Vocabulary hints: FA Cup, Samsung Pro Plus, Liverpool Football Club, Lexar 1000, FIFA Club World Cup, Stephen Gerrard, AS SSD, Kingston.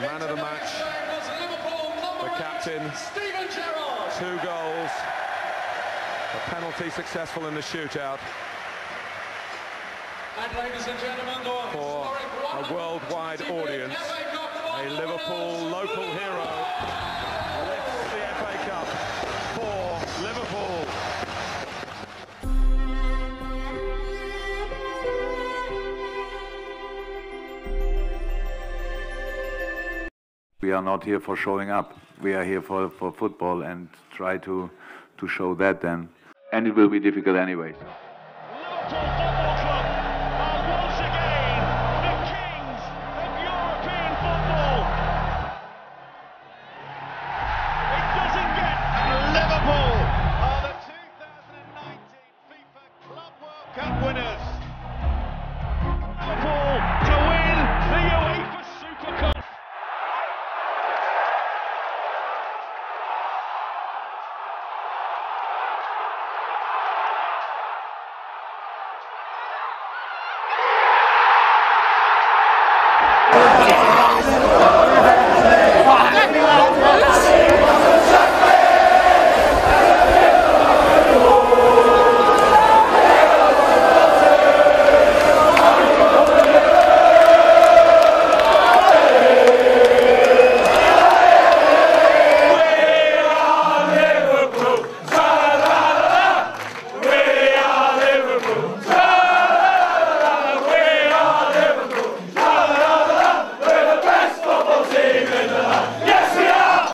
the man of the match, the captain, Stephen Gerrard. 2 goals, a penalty successful in the shootout. And ladies and gentlemen, for a worldwide audience, a Liverpool local hero lifts the FA Cup for Liverpool. We are not here for showing up. We are here for football and try to show that then. And it will be difficult anyway. Liverpool Football Club are once again the kings of European football. It doesn't get Liverpool are the 2019 FIFA Club World Cup winners.